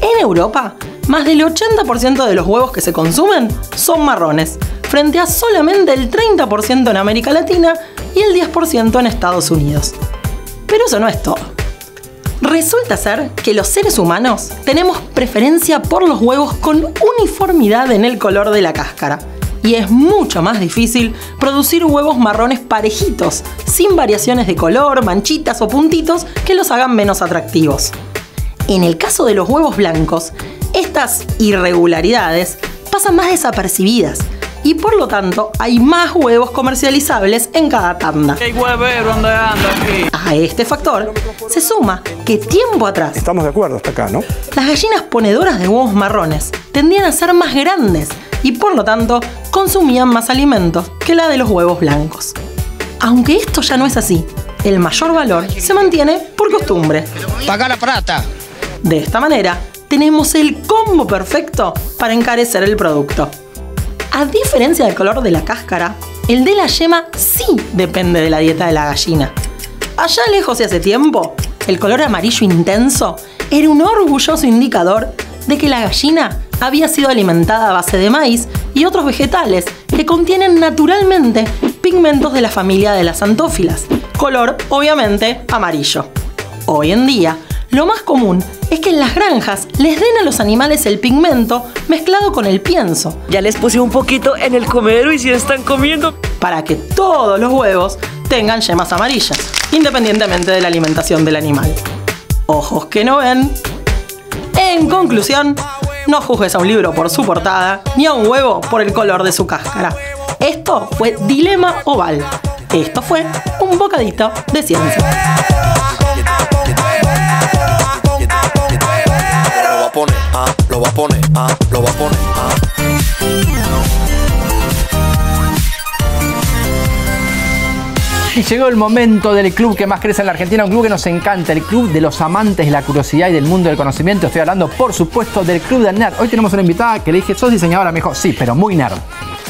En Europa, más del ochenta por ciento de los huevos que se consumen son marrones, frente a solamente el treinta por ciento en América Latina y el diez por ciento en Estados Unidos. Pero eso no es todo. Resulta ser que los seres humanos tenemos preferencia por los huevos con uniformidad en el color de la cáscara. Y es mucho más difícil producir huevos marrones parejitos, sin variaciones de color, manchitas o puntitos que los hagan menos atractivos. En el caso de los huevos blancos, estas irregularidades pasan más desapercibidas y por lo tanto hay más huevos comercializables en cada tanda. A este factor se suma que tiempo atrás, estamos de acuerdo hasta acá, ¿no?, las gallinas ponedoras de huevos marrones tendían a ser más grandes y por lo tanto consumían más alimentos que la de los huevos blancos. Aunque esto ya no es así, el mayor valor se mantiene por costumbre. Paga la plata. De esta manera, tenemos el combo perfecto para encarecer el producto. A diferencia del color de la cáscara, el de la yema sí depende de la dieta de la gallina. Allá lejos y hace tiempo, el color amarillo intenso era un orgulloso indicador de que la gallina había sido alimentada a base de maíz y otros vegetales que contienen naturalmente pigmentos de la familia de las antófilas, color obviamente amarillo. Hoy en día, lo más común es que en las granjas les den a los animales el pigmento mezclado con el pienso. Ya les puse un poquito en el comedero y si están comiendo, para que todos los huevos tengan yemas amarillas, independientemente de la alimentación del animal. Ojos que no ven. En conclusión, no juzgues a un libro por su portada, ni a un huevo por el color de su cáscara. Esto fue Dilema Oval. Esto fue un bocadito de ciencia. Lo va a poner, ah, lo va a poner, ah, lo va a poner, ah. Y llegó el momento del club que más crece en la Argentina, un club que nos encanta, el club de los amantes de la curiosidad y del mundo del conocimiento. Estoy hablando, por supuesto, del club del nerd. Hoy tenemos una invitada que le dije, ¿sos diseñadora? Me dijo, sí, pero muy nerd.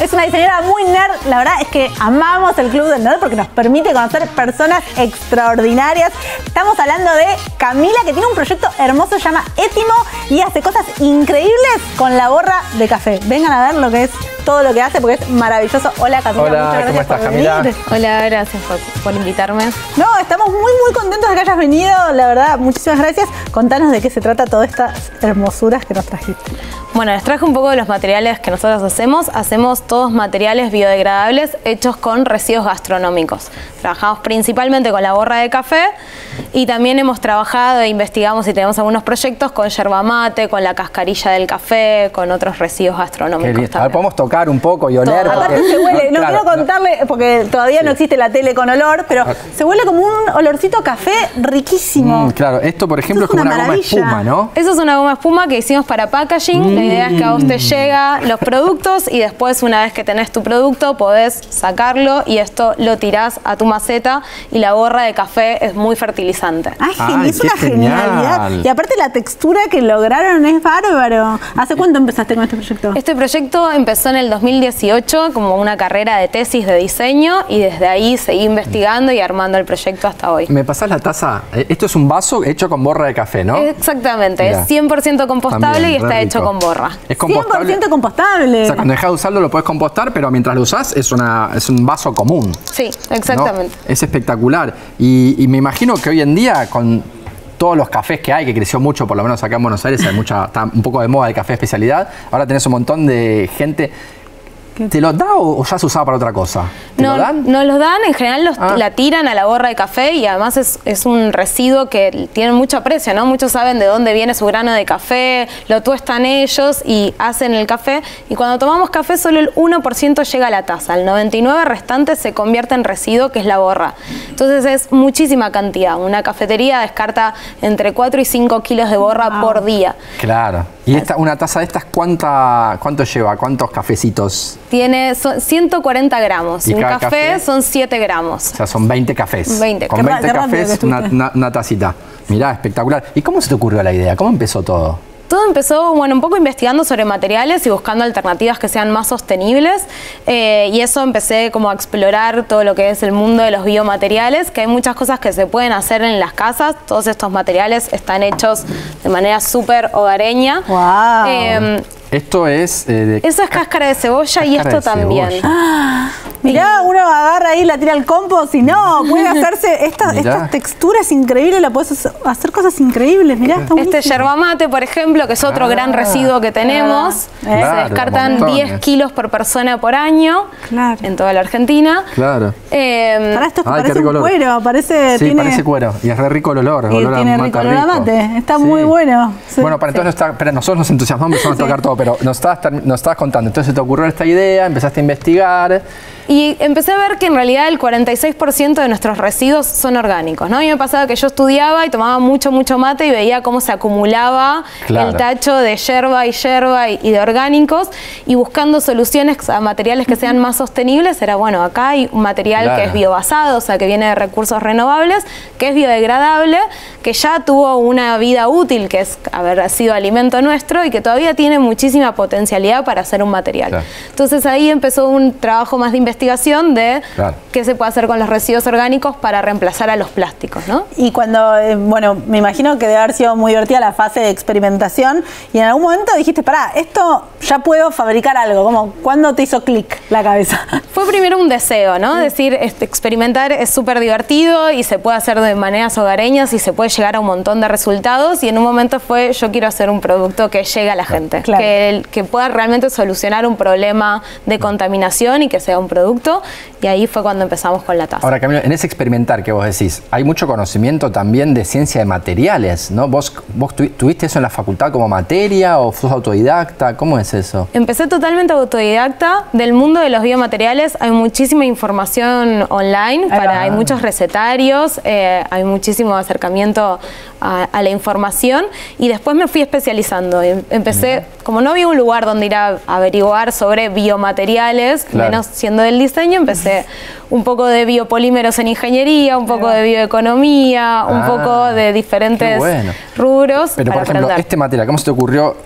Es una diseñadora muy nerd. La verdad es que amamos el club del nerd porque nos permite conocer personas extraordinarias. Estamos hablando de Camila, que tiene un proyecto hermoso, se llama Étimo, y hace cosas increíbles con la borra de café. Vengan a ver lo que es todo lo que hace porque es maravilloso. Hola, Camila, Hola, muchas gracias ¿cómo estás, por Camila? venir. Hola, gracias por, por invitarme. No, estamos muy, muy contentos de que hayas venido, la verdad, muchísimas gracias. Contanos de qué se trata todas estas hermosuras que nos trajiste. Bueno, les traje un poco de los materiales que nosotros hacemos. Hacemos todos materiales biodegradables hechos con residuos gastronómicos. Trabajamos principalmente con la borra de café y también hemos trabajado e investigamos y tenemos algunos proyectos con yerba mate, con la cascarilla del café, con otros residuos gastronómicos. A ver, podemos tocar un poco y oler. Aparte porque, se huele, no, no claro, quiero contarle, no, porque todavía sí. no existe la tele con olor, pero okay. se huele como un olorcito a café riquísimo. Mm, claro, esto por ejemplo esto es como una, una goma espuma, ¿no? Eso es una goma espuma que hicimos para packaging. Mm. La idea es que a vos te llega los productos y después una vez que tenés tu producto podés sacarlo y esto lo tirás a tu maceta y la borra de café es muy fertilizante. Ay, Ay es una genial. genialidad. Y aparte la textura que lograron es bárbaro. ¿Hace cuánto empezaste con este proyecto? Este proyecto empezó en el dos mil dieciocho como una carrera de tesis de diseño y desde ahí seguí investigando y armando el proyecto hasta hoy. ¿Me pasás la taza? Esto es un vaso hecho con borra de café, ¿no? Exactamente, Mirá. es cien por ciento compostable También, y está rico. hecho con borra. Es compostable. cien por ciento compostable. O sea, cuando dejas de usarlo lo puedes compostar, pero mientras lo usás es, una, es un vaso común. Sí, exactamente. ¿No? Es espectacular. Y, y me imagino que hoy en día con todos los cafés que hay, que creció mucho, por lo menos acá en Buenos Aires, hay mucha, está un poco de moda el café de especialidad, ahora tenés un montón de gente. ¿Te lo da o, o ya se usaba para otra cosa? ¿Te no, lo dan? No los dan, en general los, ah. la tiran a la borra de café y además es, es un residuo que tiene mucho aprecio, ¿no? Muchos saben de dónde viene su grano de café, lo tuestan ellos y hacen el café. Y cuando tomamos café solo el uno por ciento llega a la taza, el noventa y nueve por ciento restante se convierte en residuo que es la borra. Entonces es muchísima cantidad. Una cafetería descarta entre cuatro y cinco kilos de borra wow. por día. Claro. ¿Y esta, una taza de estas cuánta, cuánto lleva? ¿Cuántos cafecitos? Tiene son ciento cuarenta gramos. Un café, café son siete gramos. O sea, son veinte cafés. veinte. Con veinte cafés, una, una, una tacita. Mirá, espectacular. ¿Y cómo se te ocurrió la idea? ¿Cómo empezó todo? Todo empezó, bueno, un poco investigando sobre materiales y buscando alternativas que sean más sostenibles eh, y eso empecé como a explorar todo lo que es el mundo de los biomateriales, que hay muchas cosas que se pueden hacer en las casas. Todos estos materiales están hechos de manera súper hogareña. Wow. Eh, Esto es... Eh, Eso es cáscara de cebolla y esto también. Ah, mirá, uno agarra ahí y la tira al compost y no, puede hacerse... Estas esta texturas increíbles, la podés hacer cosas increíbles, mirá, está buenísimo. Este yerba mate, por ejemplo, que es otro ah, gran residuo que tenemos. Claro, eh. Se descartan diez kilos por persona por año claro. en toda la Argentina. Claro. Eh, Para esto es que Ay, parece un cuero, parece... Sí, tiene... parece cuero y es re rico el olor. Y olor tiene a rico olor a mate, está sí. muy bueno. Sí, bueno, para sí. entonces está, para nosotros nos entusiasmamos y vamos a tocar todo, pero nos estabas, nos estabas contando, entonces te ocurrió esta idea, empezaste a investigar. Y empecé a ver que en realidad el cuarenta y seis por ciento de nuestros residuos son orgánicos, ¿no? A mí me pasaba que yo estudiaba y tomaba mucho, mucho mate y veía cómo se acumulaba claro. el tacho de yerba y yerba y, y de orgánicos y buscando soluciones a materiales que sean más sostenibles era, bueno, acá hay un material claro. que es biobasado, o sea, que viene de recursos renovables, que es biodegradable, que ya tuvo una vida útil, que es haber sido alimento nuestro y que todavía tiene muchísima potencialidad para hacer un material. Claro. Entonces ahí empezó un trabajo más de investigación investigación de claro. qué se puede hacer con los residuos orgánicos para reemplazar a los plásticos, ¿no? Y cuando, eh, bueno, me imagino que debe haber sido muy divertida la fase de experimentación y en algún momento dijiste, pará, esto ya puedo fabricar algo, como, ¿cuándo te hizo clic la cabeza? Fue primero un deseo, ¿no? Sí. Decir, este, experimentar es súper divertido y se puede hacer de maneras hogareñas y se puede llegar a un montón de resultados y en un momento fue, yo quiero hacer un producto que llegue a la claro. gente, claro. Que, que pueda realmente solucionar un problema de contaminación y que sea un producto Producto, y ahí fue cuando empezamos con la taza. Ahora, Camilo, en ese experimentar que vos decís, hay mucho conocimiento también de ciencia de materiales, ¿no? ¿Vos, vos tu, tuviste eso en la facultad como materia o sos autodidacta? ¿Cómo es eso? Empecé totalmente autodidacta. Del mundo de los biomateriales hay muchísima información online, para, hay muchos recetarios, eh, hay muchísimo acercamiento a, a la información y después me fui especializando. Empecé, Mira. como no había un lugar donde ir a averiguar sobre biomateriales, claro. menos siendo del del diseño, empecé un poco de biopolímeros en ingeniería, un poco de bioeconomía, un ah, poco de diferentes bueno. rubros. Pero, por ejemplo, aprender. este material, ¿cómo se te ocurrió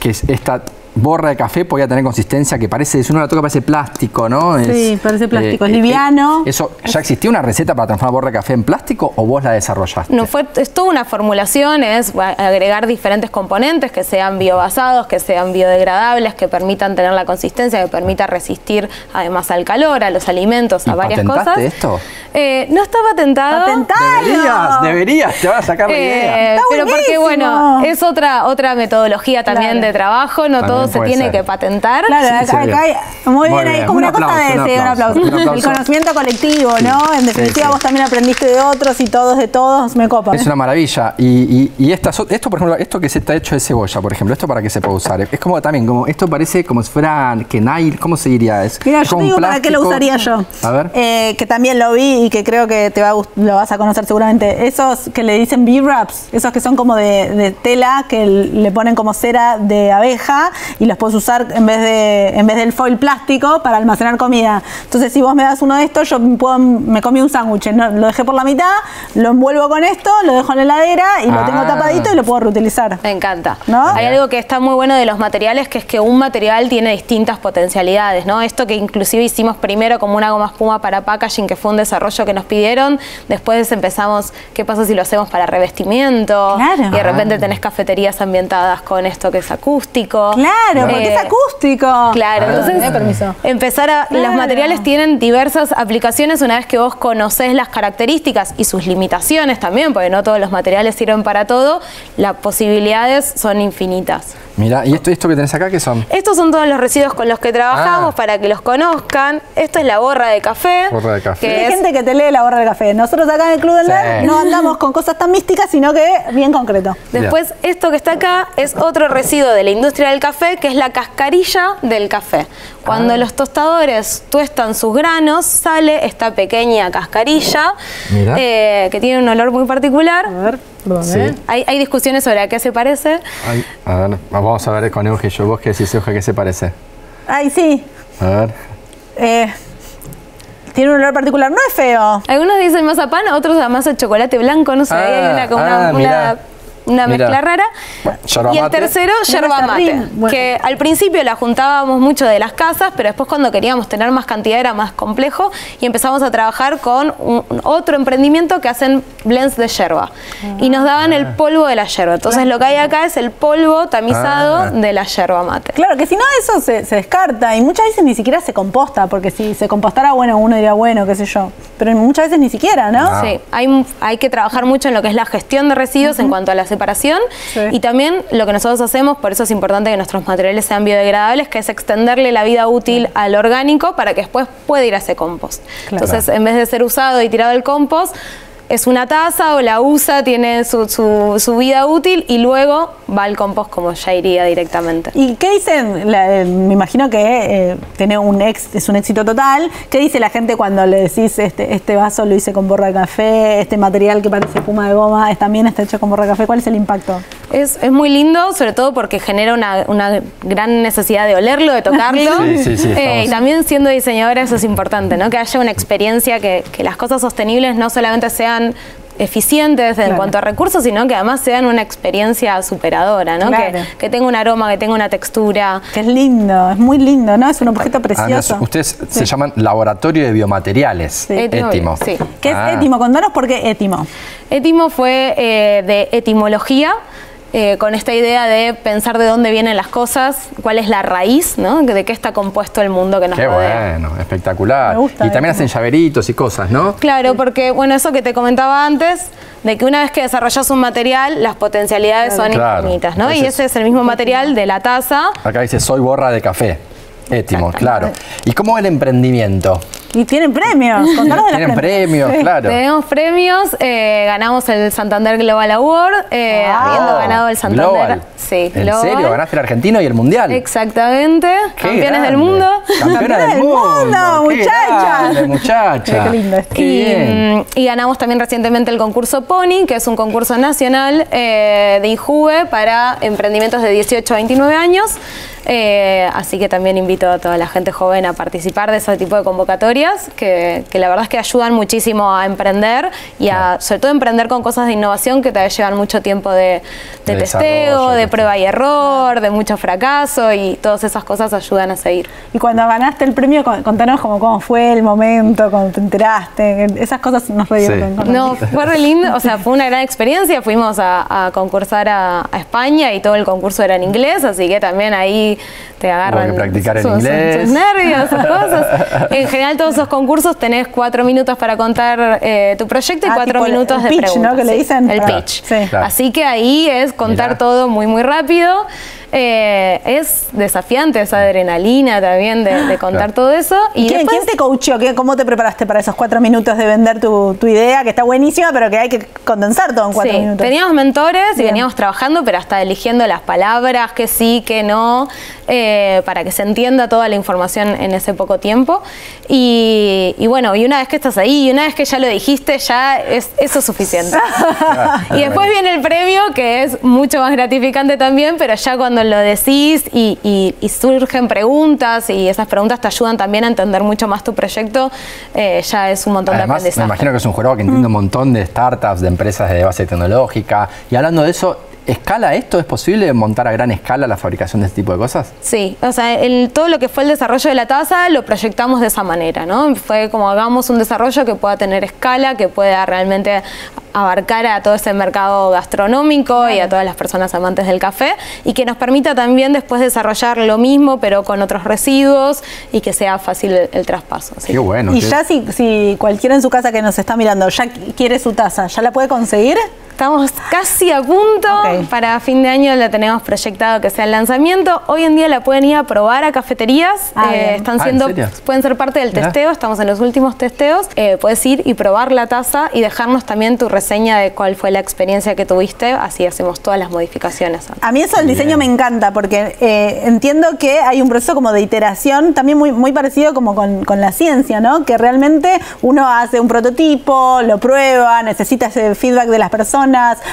que es esta borra de café podía tener consistencia que parece, si uno la toca parece plástico, ¿no? Es, sí, parece plástico, eh, es liviano. Eh, eso, ¿ya existía una receta para transformar borra de café en plástico o vos la desarrollaste? No, fue, es toda una formulación, es agregar diferentes componentes que sean biobasados, que sean biodegradables, que permitan tener la consistencia, que permita resistir además al calor, a los alimentos, a varias cosas. ¿Patentaste esto? Eh, no está patentado. ¡Patentalo! Deberías, deberías, te van a sacar la eh, idea. Está pero buenísimo. Porque, bueno, es otra, otra metodología también claro. de trabajo, no todo se tiene ser. que patentar. Claro, acá, acá hay, muy, muy bien, bien. Ahí como un una aplauso, cosa de un aplauso, un aplauso. El conocimiento colectivo, sí. ¿no? En definitiva, sí, sí. vos también aprendiste de otros y todos de todos, me copa. Es una maravilla. Y, y, y estas, esto, por ejemplo, esto que se está hecho de cebolla, por ejemplo, ¿esto para qué se puede usar? Es como también, como esto parece como si fuera que nail, ¿cómo se diría? Es, Mira, yo te digo plástico. para qué lo usaría yo. A ver. Eh, que también lo vi y que creo que te va a, lo vas a conocer seguramente. Esos que le dicen bee wraps, esos que son como de, de tela, que le ponen como cera de abeja, y los puedes usar en vez de en vez del foil plástico para almacenar comida. Entonces, si vos me das uno de estos, yo puedo, me comí un sándwich, ¿no? Lo dejé por la mitad, lo envuelvo con esto, lo dejo en la heladera y ah. lo tengo tapadito y lo puedo reutilizar. Me encanta. ¿No? Hay algo que está muy bueno de los materiales, que es que un material tiene distintas potencialidades, ¿no? Esto que inclusive hicimos primero como una goma espuma para packaging, que fue un desarrollo que nos pidieron. Después empezamos, ¿qué pasa si lo hacemos para revestimiento? Claro. Y de repente tenés cafeterías ambientadas con esto que es acústico. Claro. Claro, porque eh, es acústico. Claro, ah, entonces eh, empezar a... Claro. Los materiales tienen diversas aplicaciones una vez que vos conocés las características y sus limitaciones también, porque no todos los materiales sirven para todo, las posibilidades son infinitas. Mira, ¿y esto, esto que tenés acá qué son? Estos son todos los residuos con los que trabajamos ah. para que los conozcan. Esta es la borra de café. Borra de café. Que Hay es... gente que te lee la borra de café. Nosotros acá en el Club del sí. Nerd no andamos con cosas tan místicas, sino que bien concreto. Después, yeah. esto que está acá es otro residuo de la industria del café, que es la cascarilla del café. Cuando ah. los tostadores tuestan sus granos, sale esta pequeña cascarilla eh, que tiene un olor muy particular. A ver, perdón, sí. ¿eh? hay, hay discusiones sobre a qué se parece. Ay, a ver, vamos a ver con Euge y yo. ¿Vos qué decís, Euge, a qué se parece? Ay, sí. A ver. Eh, tiene un olor particular. No es feo. Algunos dicen mazapán, otros a masa de chocolate blanco. No sé, ah, hay una... Como ah, una Una Mirá. mezcla rara. Bueno, y el tercero, yerba mate. Bueno. Que al principio la juntábamos mucho de las casas, pero después cuando queríamos tener más cantidad era más complejo y empezamos a trabajar con un, otro emprendimiento que hacen blends de yerba. Ah. Y nos daban el polvo de la yerba. Entonces claro. lo que hay acá es el polvo tamizado ah. de la yerba mate. Claro, que si no eso se, se descarta y muchas veces ni siquiera se composta, porque si se compostara, bueno, uno diría, bueno, qué sé yo. Pero muchas veces ni siquiera, ¿no? Ah. Sí, hay, hay que trabajar mucho en lo que es la gestión de residuos uh-huh. en cuanto a las separación sí. y también lo que nosotros hacemos, por eso es importante que nuestros materiales sean biodegradables, que es extenderle la vida útil al orgánico para que después pueda ir a ese compost. Claro. Entonces, en vez de ser usado y tirado al compost, es una taza o la usa, tiene su, su, su vida útil y luego va al compost como ya iría directamente. ¿Y qué dicen? La, eh, me imagino que eh, tiene un ex, es un éxito total. ¿Qué dice la gente cuando le decís este, este vaso lo hice con borra de café, este material que parece espuma de goma es, también está hecho con borra de café? ¿Cuál es el impacto? Es, es muy lindo, sobre todo porque genera una, una gran necesidad de olerlo, de tocarlo. Sí, sí, sí, eh, y también siendo diseñadora eso es importante, ¿no? Que haya una experiencia, que, que las cosas sostenibles no solamente sean eficientes en claro. cuanto a recursos, sino que además sean una experiencia superadora, ¿no? Claro. Que, que tenga un aroma, que tenga una textura. Que es lindo, es muy lindo, ¿no? Es un objeto precioso. Ah, ustedes sí. se llaman Laboratorio de Biomateriales. Sí. Étimo. Étimo. Sí. ¿Qué ah. es Étimo? Contanos por qué Étimo. Étimo fue eh, de etimología. Eh, con esta idea de pensar de dónde vienen las cosas, cuál es la raíz, ¿no? De qué está compuesto el mundo que nos rodea. Qué bueno, espectacular. Me gusta, y también hacen llaveritos y cosas, ¿no? Claro, porque, bueno, eso que te comentaba antes, de que una vez que desarrollas un material, las potencialidades claro. son claro. infinitas, ¿no? Entonces, y ese es el mismo material de la taza. Acá dice, soy borra de café. Étimo, claro. ¿Y cómo es el emprendimiento? Y tienen premios. Contanos de los tienen premios, premios sí. claro. Tenemos premios, eh, ganamos el Santander Global Award, eh, wow. habiendo ganado el Santander. Global. Sí, ¿En Global. serio? Ganaste el argentino y el mundial. Exactamente. Campeones del mundo. Campeones del mundo, muchachas. Muchacha. Qué lindo. Qué bien. Y, y ganamos también recientemente el concurso Pony, que es un concurso nacional eh, de INJUVE para emprendimientos de dieciocho a veintinueve años. Eh, así que también invito a toda la gente joven a participar de ese tipo de convocatorias que, que la verdad es que ayudan muchísimo a emprender y a, no. sobre todo, emprender con cosas de innovación que te llevan mucho tiempo de, de, de testeo, de prueba y error, no. de mucho fracaso, y todas esas cosas ayudan a seguir. Y cuando ganaste el premio, contanos cómo, cómo fue el momento, cómo te enteraste, esas cosas nos redivierten. Sí. No, fue re lindo, o sea, fue una gran experiencia, fuimos a, a concursar a, a España y todo el concurso era en inglés, así que también ahí te agarran practicar sus, en inglés. Sus, sus nervios, sus cosas. En general todos esos concursos tenés cuatro minutos para contar eh, tu proyecto y ah, cuatro minutos el, el de pitch, preguntas. ¿No? Que sí, le dicen el claro. pitch. Sí. Claro. Así que ahí es contar Mirá. todo muy muy rápido. Eh, es desafiante esa adrenalina también de, de contar claro. todo eso. Y ¿Quién, después, ¿quién te coachó? ¿Cómo te preparaste para esos cuatro minutos de vender tu, tu idea? Que está buenísima, pero que hay que condensar todo en cuatro sí, minutos. Teníamos mentores Bien. y veníamos trabajando, pero hasta eligiendo las palabras, que sí, que no, eh, para que se entienda toda la información en ese poco tiempo. Y, y bueno, y una vez que estás ahí, y una vez que ya lo dijiste, ya es, eso es suficiente. Y después viene el premio, que es mucho más gratificante también, pero ya cuando lo decís y, y, y surgen preguntas, y esas preguntas te ayudan también a entender mucho más tu proyecto, eh, ya es un montón Además, de aprendizaje. Me imagino que es un jurado que entiende mm. un montón de startups, de empresas de base tecnológica. Y hablando de eso, ¿escala esto? ¿Es posible montar a gran escala la fabricación de este tipo de cosas? Sí, o sea, el, todo lo que fue el desarrollo de la taza lo proyectamos de esa manera, ¿no? Fue como hagamos un desarrollo que pueda tener escala, que pueda realmente abarcar a todo ese mercado gastronómico claro. y a todas las personas amantes del café, y que nos permita también después desarrollar lo mismo pero con otros residuos y que sea fácil el, el traspaso. ¿Sí? Qué bueno. Y qué... ya si, si cualquiera en su casa que nos está mirando ya quiere su taza, ¿ya la puede conseguir? Estamos casi a punto, okay. para fin de año la tenemos proyectado que sea el lanzamiento. Hoy en día la pueden ir a probar a cafeterías, ah, eh, están ah, siendo, pueden ser parte del testeo, Mirá. estamos en los últimos testeos. Eh, puedes ir y probar la taza y dejarnos también tu reseña de cuál fue la experiencia que tuviste, así hacemos todas las modificaciones. A mí eso el diseño Bien. me encanta, porque eh, entiendo que hay un proceso como de iteración, también muy, muy parecido como con, con la ciencia, ¿no? Que realmente uno hace un prototipo, lo prueba, necesita ese feedback de las personas,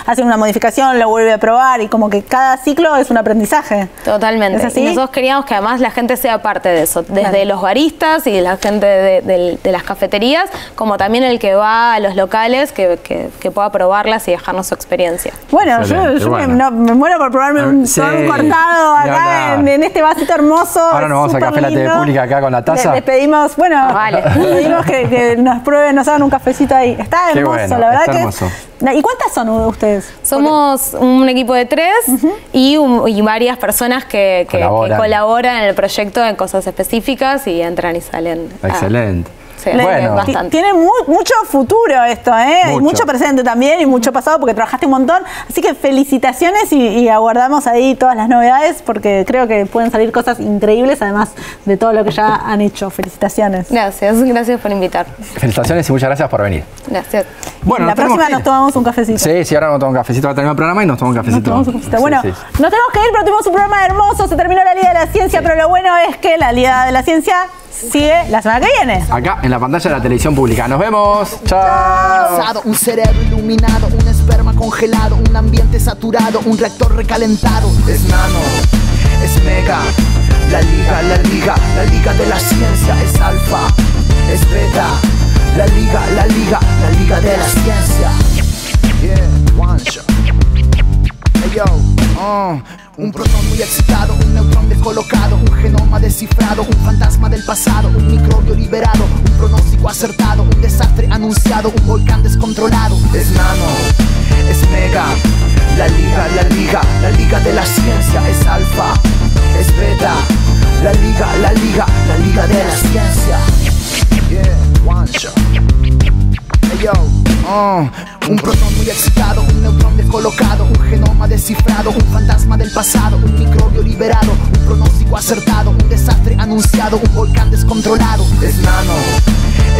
hacen una modificación, lo vuelve a probar, y como que cada ciclo es un aprendizaje. Totalmente. ¿Es así? Y nosotros queríamos que además la gente sea parte de eso, desde Vale. los baristas y la gente de, de, de las cafeterías, como también el que va a los locales, que, que, que pueda probarlas y dejarnos su experiencia. Bueno, Excelente. yo, yo bueno. Me, no, me muero por probarme ver, un, sí. un cortado acá en, en este vasito hermoso. Ahora nos vamos a Café lindo. La T V Pública acá con la taza. Les, les pedimos, bueno, ah, vale. les pedimos que, que nos prueben, nos hagan un cafecito ahí. Está hermoso, bueno, la verdad está que... Hermoso. ¿Y cuántas son ustedes? Somos un equipo de tres uh-huh. y, un, y varias personas que, que, colaboran. que colaboran en el proyecto en cosas específicas y entran y salen. Excelente. Ah. Sí, bueno, tiene mu mucho futuro esto, ¿eh? Mucho. Y mucho presente también y mucho pasado, porque trabajaste un montón. Así que felicitaciones y, y aguardamos ahí todas las novedades, porque creo que pueden salir cosas increíbles, además de todo lo que ya han hecho. Felicitaciones. Gracias, gracias por invitar. Felicitaciones y muchas gracias por venir. Gracias. Bueno, la próxima nos tomamos un cafecito. Sí, sí, ahora nos tomamos un cafecito, va terminar el programa y nos tomamos un cafecito. Nos tomamos un cafecito. Bueno, sí, sí. nos tenemos que ir, pero tuvimos un programa hermoso, se terminó la Liga de la Ciencia, sí. pero lo bueno es que la Liga de la Ciencia sigue la semana que viene. Acá en la pantalla de la televisión pública. Nos vemos. Chao. Un cerebro iluminado, un esperma congelado, un ambiente saturado, un reactor recalentado. Es nano, es mega. La liga, la liga, la liga de la ciencia. Es alfa, es beta. La liga, la liga, la liga de la ciencia. Yeah, one shot. Hey yo, oh. Un protón muy excitado, un neutrón descolocado, un genoma descifrado, un fantasma del pasado, un microbio liberado, un pronóstico acertado, un desastre anunciado, un volcán descontrolado. Es nano, es mega, la liga, la liga, la liga de la ciencia. Es alfa, es beta, la liga, la liga, la liga de la ciencia. Yeah, one shot. Hey yo, oh. Un protón muy excitado, un neutrón descolocado, un genoma descifrado, un fantasma del pasado, un microbio liberado, un pronóstico acertado, un desastre anunciado, un volcán descontrolado. Es nano,